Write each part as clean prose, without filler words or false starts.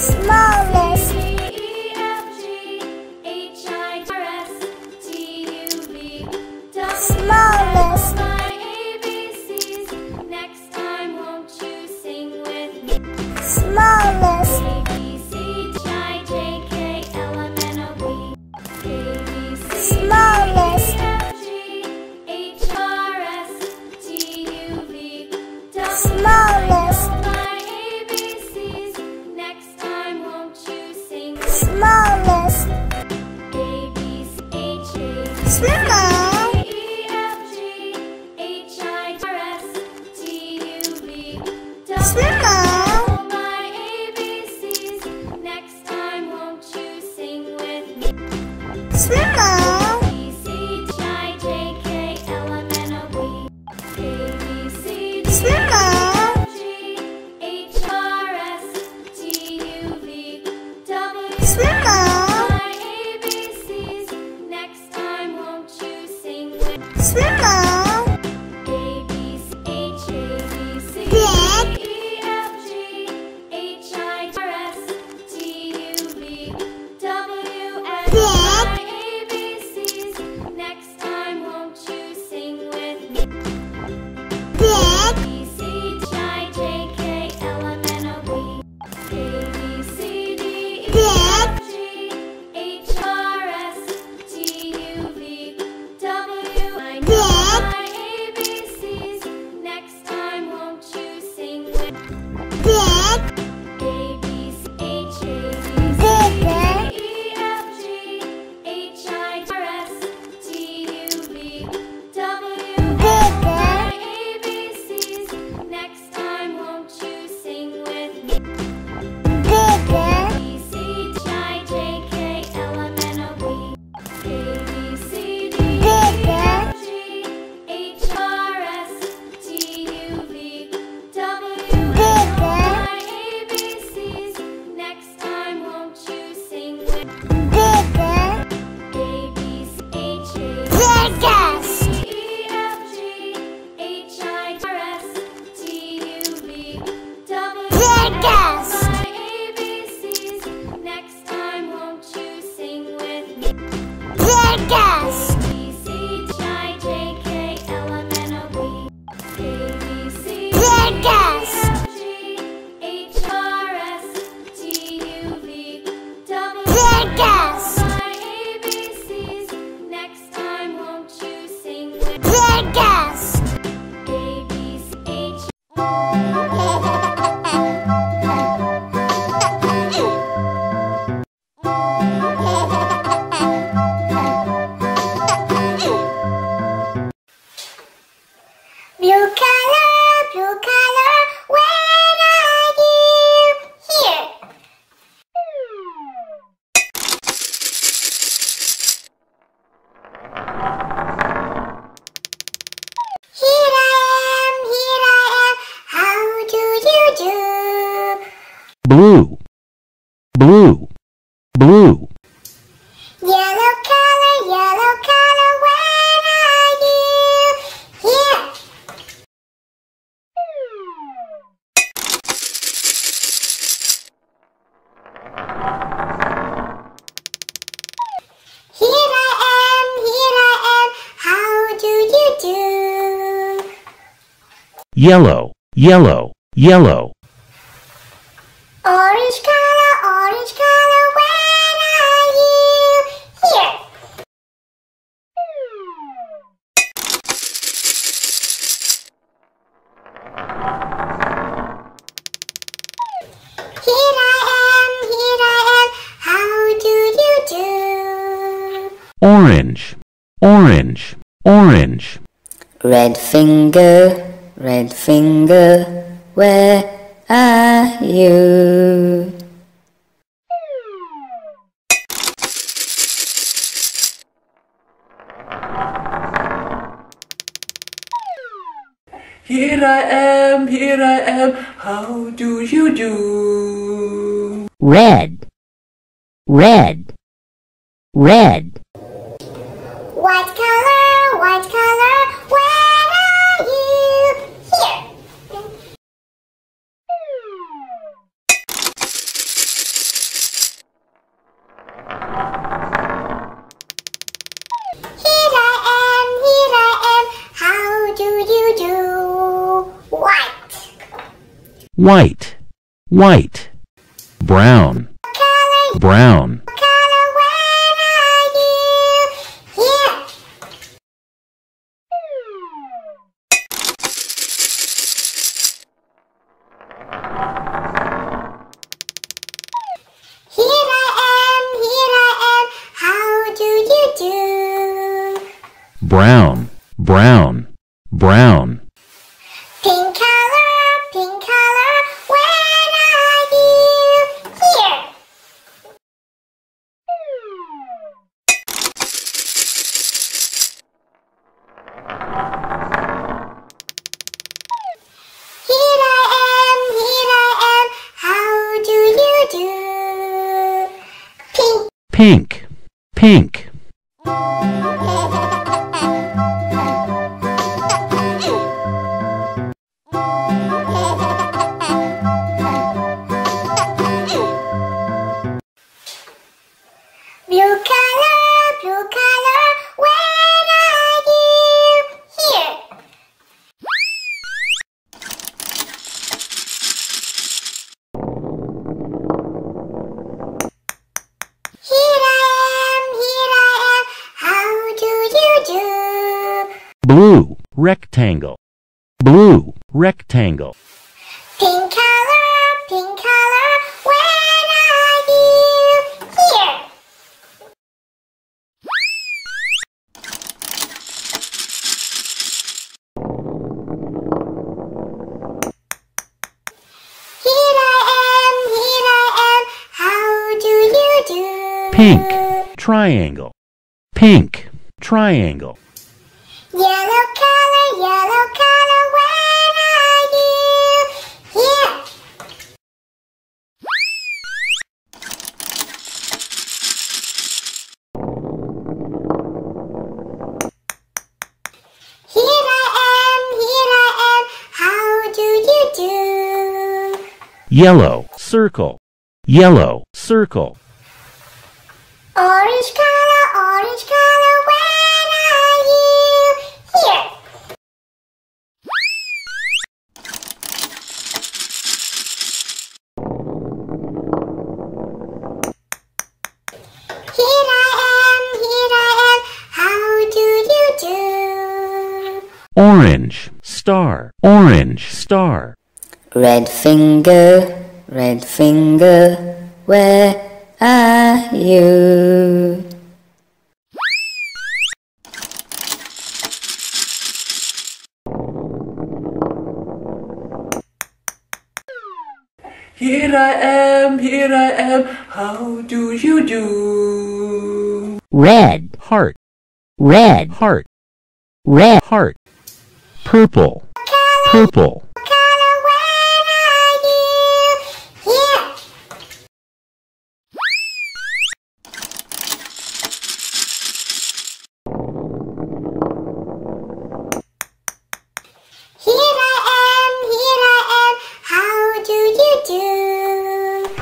smallest. Smallest. My ABCs. Next time, won't you sing with me? Smallest. Smallest. Smallest. My ABCs. Next time, won't you sing? Smallest. A, B, C, H, A. Small. E, F, G, H, I, J, R, S, T, U, V. Small. My ABCs. Next time, won't you sing with me? Small. My ABCs, next time won't you sing with small? A, B, C, H, A, B, C, big. E, F, G, H, I, J, R, S, T, U, V, W, X, my ABCs, next time won't you sing with me? Big. B, C, I, J, K, L, M, N, O, P, A, B, C, D, E, big. Biggest. B, C, I, J, K, L, M, N, O, P, A, B, C. Biggest. G, H, R, S, T, U, V, W. Biggest. My ABCs. Next time, won't you sing with me? Biggest. A, B, C, blue color, when are you here? Here I am, how do you do? Blue, blue, blue. Yellow color, when are you here? Yellow, yellow. Orange color, when are you here? Here I am, how do you do? Orange, orange, orange. Red finger, where are you? Here I am, how do you do? Red, red, red. White color, where are you? Here. white, white, brown, brown. Brown, brown, brown. Pink color, when I do here. Here I am, how do you do? Pink, pink, pink. Blue color, when I do here. Here I am, how do you do? Blue rectangle, blue rectangle. Pink color, when I do here. Pink triangle, pink triangle. Yellow color, when are you here? Here I am, how do you do? Yellow circle. Orange color, when are you here? Here I am, how do you do? Orange star. Red finger, where are you? Here I am, how do you do? Red heart, red heart. Purple, purple.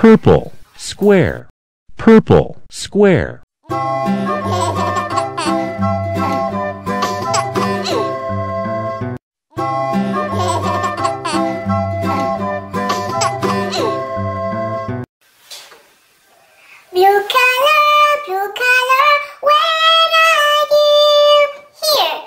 Purple square, purple square. Blue color, when are you here?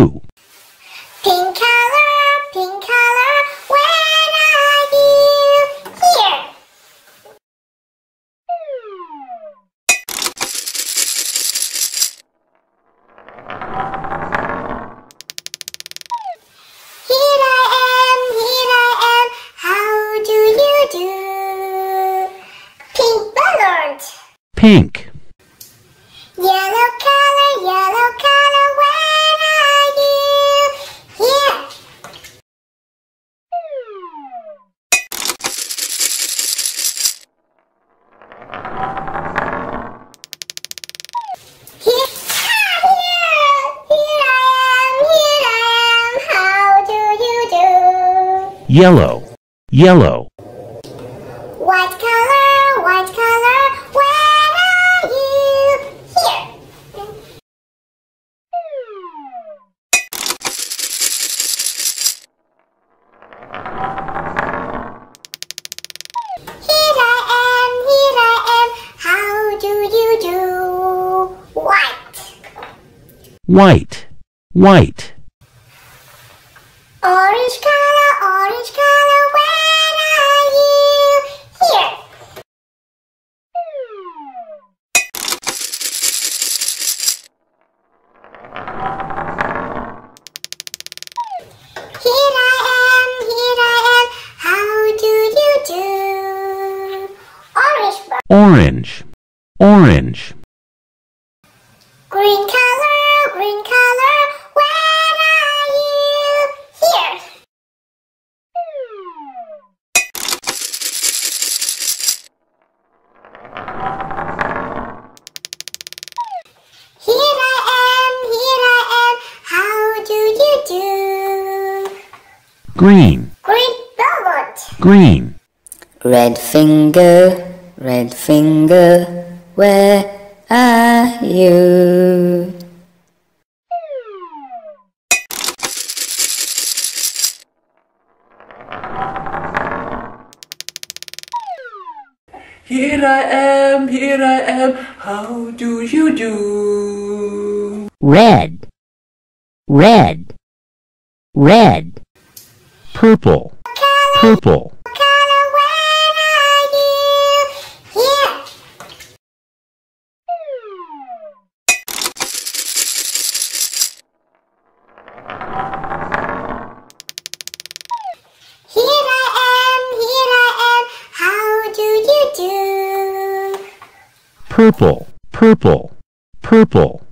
Blue. Pink color, when are you here? Here I am, how do you do? Pink balloon. Pink. Yellow color, when are you here? Here I am, how do you do? Yellow, yellow. What color, where are you? Here I am, how do you do? White, white, white. Orange color, where are you? Here. Here I am, how do you do? Orange. Orange, orange. Green color, where are you? Here. Green. Green robot. Green. Red finger, where are you? Here I am, how do you do? Red, red, red. Purple, purple. Color, where are you? Here. Here I am, how do you do? Purple, purple, purple.